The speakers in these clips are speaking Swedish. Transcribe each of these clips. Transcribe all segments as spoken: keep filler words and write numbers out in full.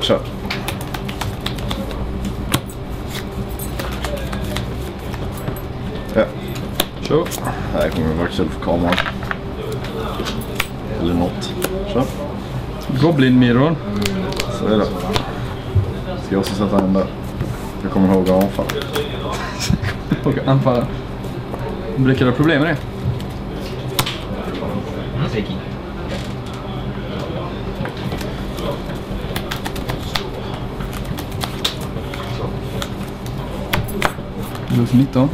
So ja, zo. Ja, ik moet mijn wacht even kalm houden. Eller något. Så. Goblin mirror. Så är det. Ska jag också sätta den där. Jag kommer ihåg att anfalla. Och anfalla. Brukar du ha problem med det? Plus nitton.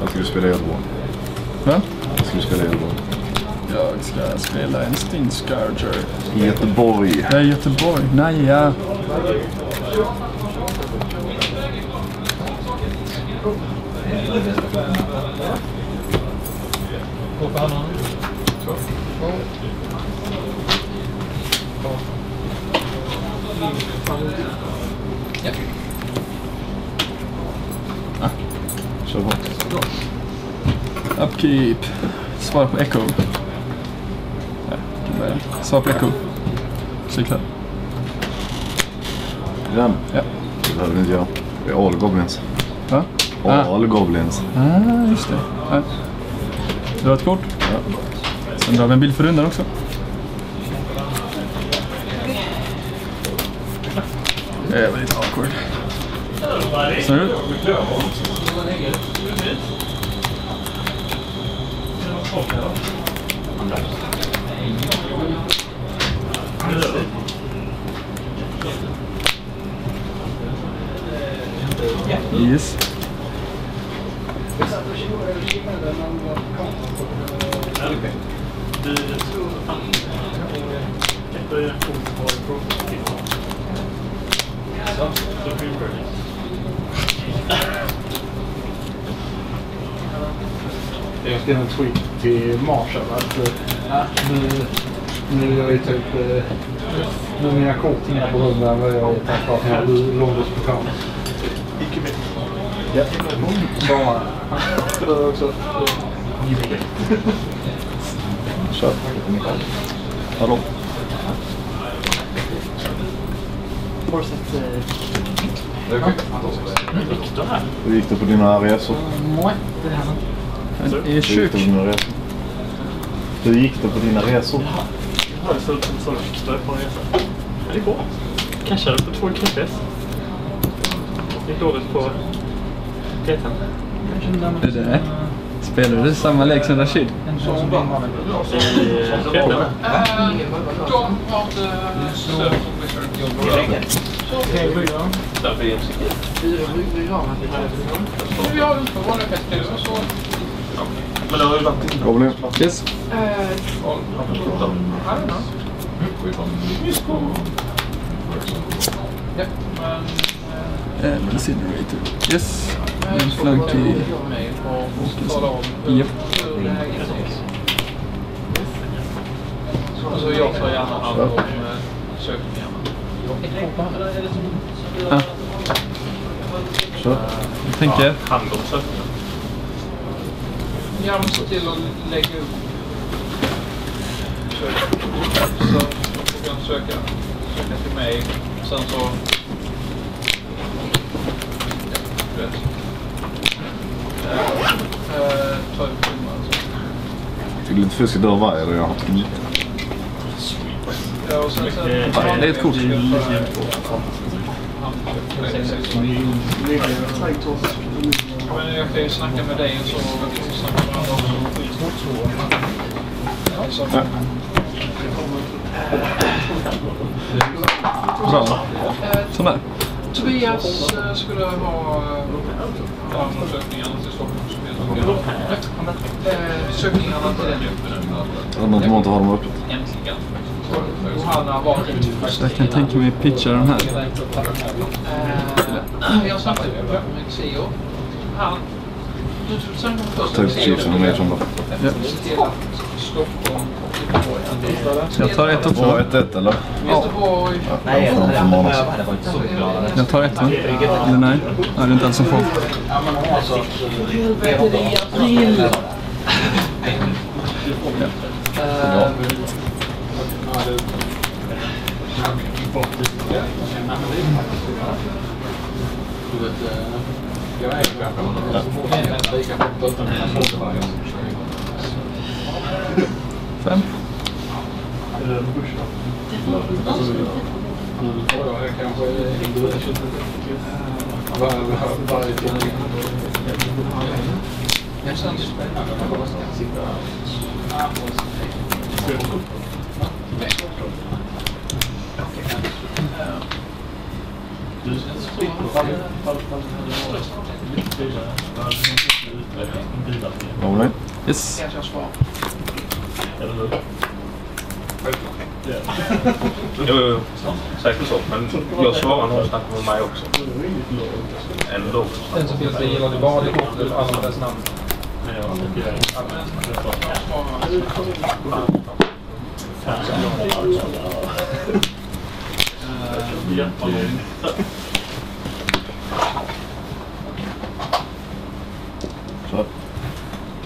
Jag skulle spela elbow. Ja? Jag skulle spela elbow. Jag ska spela en Stingscourger. I Göteborg. Ja, Göteborg. Nej, ja. Så. Ja. Ah, så bra. Upkeep. Svar på echo. Ja, svar på echo. Cykla. Den? Ja. Det hade inte jag. Det är Allgoblins. Va? Allgoblins. Ah, just det. Ja. Du har ett kort. Ja. Sen drar vi en bild för rundan också. Det är väldigt awkward. Så nu. Yes. Så jag skrev en tweet till Marshall att äh, nu, nu är jag typ äh, nu är mina kortingar på hundan vad jag tack vare att jag blir Londonsprogram. Icke med. Ja, bara. Det var också. Så. Hallå. Fortsätt. Viktor här. Hur gick det på dina resor? Nej, det här var inte. Jag är sjuk. Hur gick det på dina resor? Jag har ställt en sån Viktor på en resa. Det går. Kanske på två kafés. Det är dåligt på T ten. Det där. Spelar du samma lek som Rashid? Som bara har en Goblin. Yes. And incinerator. Yes. And flank to... Yep. Yep. Ja. Så, jag tänker handlåset. Jag måste till att lägga upp. Så kan söka söka till mig. Sen så ta ut filmen. Jag vill inte fiska där varje eller jag har inte lite. Ja, det är ett kort. Jag kan ju snacka med dig och så snackar man också. Bra. Sån där. Tobias skulle ha ansökningarna till Stockholm. Sökningarna till den gruppen. Någon måste ha dem öppet. Så jag kan tänka mig pitcha den här. Jag snackade med Xeo. Han. Jag tar ett och två. Ett ett eller? Nej, jag tar ett va? Eller nej? Nej, det är inte alls en folk. Fem? Jag känner mig spännande att jag måste sitta här på oss. Du känns fritt på fall. All right. Yes. Jag kör svar. Eller hur? Jo, jo, jo. Säkert så. Men jag svarar när du snackar med mig också. Ändå. Sen så finns det gillande badikort eller användas namn. Ja, det är det. Så.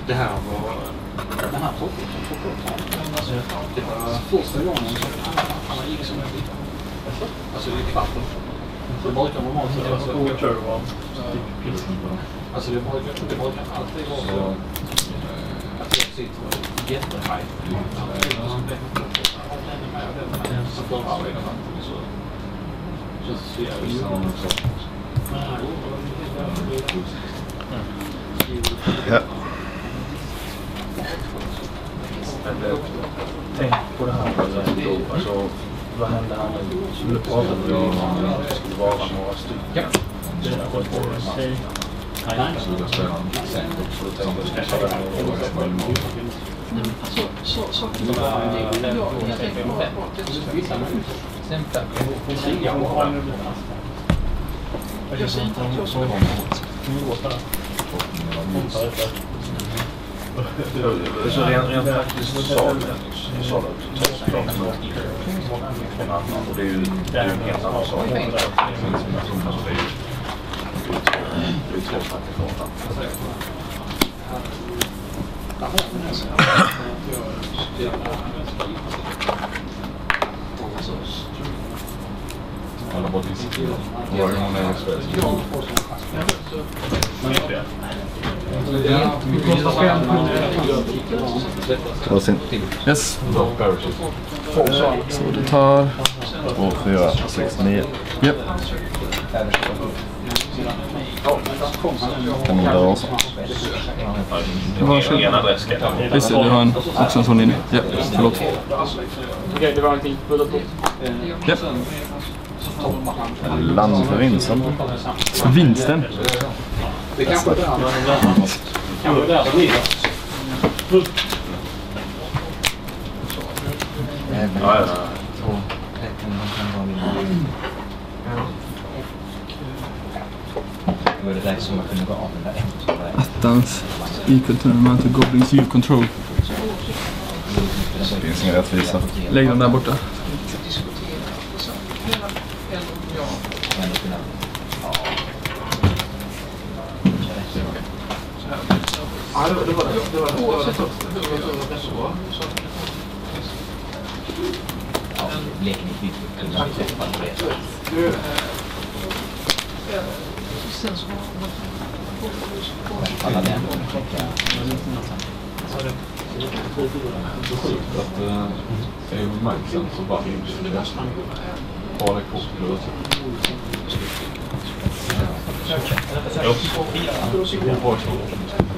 Det här var det här på det var första gången alla gick som en bit. Alltså det är kvarten. Det brukar normalt vara så att det var alltså det brukar det brukar alltid vara så att jag sitter och jättehajt så får man aldrig någonting så just så jag gör något ja tänk på det här alltså vad hände här när du skulle prata med honom skulle vara några stycken sådana här nej, alltså så så det var det jag jag tänkte på det. Det är två snackar kvar. Alla bara diskuterar. Var är hon är svensk? Vi kostar fem. Det var sin. Yes. Så det tar två, fyra, sex, nio. Japp. Kan man dra också. Varsågod. Visst, du har en, också en sån inne. Ja, förlåt. Okej, det var någonting bulletot. Ja. Land för vinsten. Vinsten? Det kanske är där. Kanske där som ligger. Nej, men ja, ja. Attans I-kulturen man till Goblins U Control. Det finns inga rättvisa. Lägg dem där borta. Ja, det var det var det var det var det var det var det sen så alla den checka så det är ju maxen så bara bara kopplar så jag får fyra